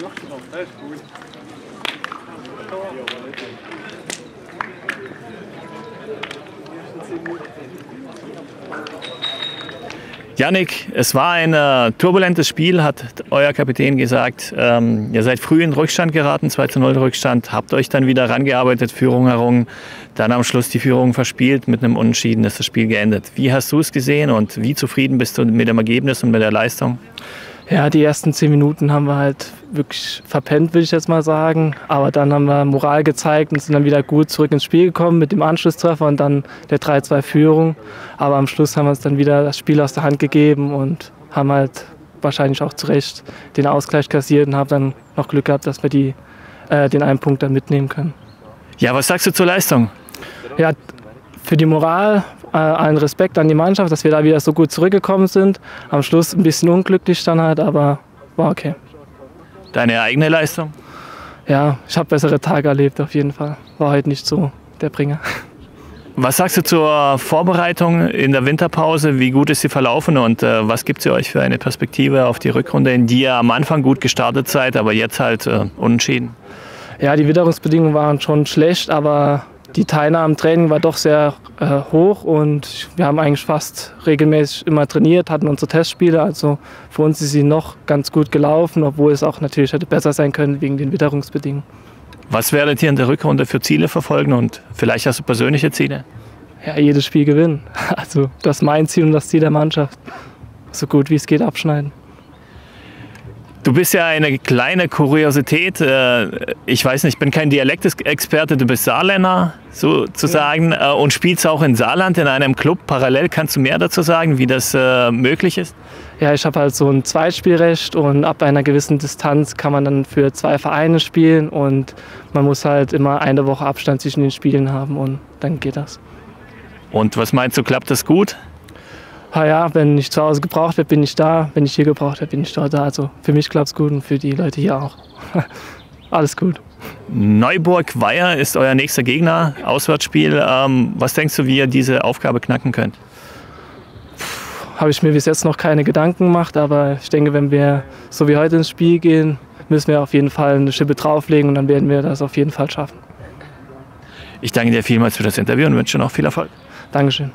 Das ist gut. Jannik, es war ein turbulentes Spiel, hat euer Kapitän gesagt. Ihr seid früh in Rückstand geraten, 2:0 Rückstand, habt euch dann wieder rangearbeitet, Führung errungen, dann am Schluss die Führung verspielt, mit einem Unentschieden ist das Spiel geendet. Wie hast du es gesehen und wie zufrieden bist du mit dem Ergebnis und mit der Leistung? Ja, die ersten 10 Minuten haben wir halt wirklich verpennt, will ich jetzt mal sagen. Aber dann haben wir Moral gezeigt und sind dann wieder gut zurück ins Spiel gekommen mit dem Anschlusstreffer und dann der 3:2-Führung. Aber am Schluss haben wir uns dann wieder das Spiel aus der Hand gegeben und haben halt wahrscheinlich auch zu Recht den Ausgleich kassiert und haben dann noch Glück gehabt, dass wir den einen Punkt dann mitnehmen können. Ja, was sagst du zur Leistung? Ja, für die Moral allen Respekt an die Mannschaft, dass wir da wieder so gut zurückgekommen sind. Am Schluss ein bisschen unglücklich dann halt, aber war okay. Deine eigene Leistung? Ja, ich habe bessere Tage erlebt auf jeden Fall. War heute nicht so der Bringer. Was sagst du zur Vorbereitung in der Winterpause? Wie gut ist sie verlaufen und was gibt sie euch für eine Perspektive auf die Rückrunde, in die ihr am Anfang gut gestartet seid, aber jetzt halt unentschieden? Ja, die Witterungsbedingungen waren schon schlecht, aber die Teilnahme am Training war doch sehr hoch und wir haben eigentlich fast regelmäßig immer trainiert, hatten unsere Testspiele, also für uns ist sie noch ganz gut gelaufen, obwohl es auch natürlich hätte besser sein können wegen den Witterungsbedingungen. Was werdet ihr in der Rückrunde für Ziele verfolgen und vielleicht hast du persönliche Ziele? Ja, jedes Spiel gewinnen. Also das ist mein Ziel und das Ziel der Mannschaft. So gut wie es geht abschneiden. Du bist ja eine kleine Kuriosität. Ich weiß nicht, ich bin kein Dialektexperte, du bist Saarländer sozusagen und spielst auch in Saarland in einem Club parallel. Kannst du mehr dazu sagen, wie das möglich ist? Ja, ich habe halt so ein Zweitspielrecht und ab einer gewissen Distanz kann man dann für 2 Vereine spielen und man muss halt immer 1 Woche Abstand zwischen den Spielen haben und dann geht das. Und was meinst du, klappt das gut? Ja, wenn ich zu Hause gebraucht werde, bin ich da. Wenn ich hier gebraucht werde, bin ich da. Also für mich klappt es gut und für die Leute hier auch. Alles gut. Neuburg-Weier ist euer nächster Gegner, Auswärtsspiel. Was denkst du, wie ihr diese Aufgabe knacken könnt? Habe ich mir bis jetzt noch keine Gedanken gemacht, aber ich denke, wenn wir so wie heute ins Spiel gehen, müssen wir auf jeden Fall eine Schippe drauflegen und dann werden wir das auf jeden Fall schaffen. Ich danke dir vielmals für das Interview und wünsche noch viel Erfolg. Dankeschön.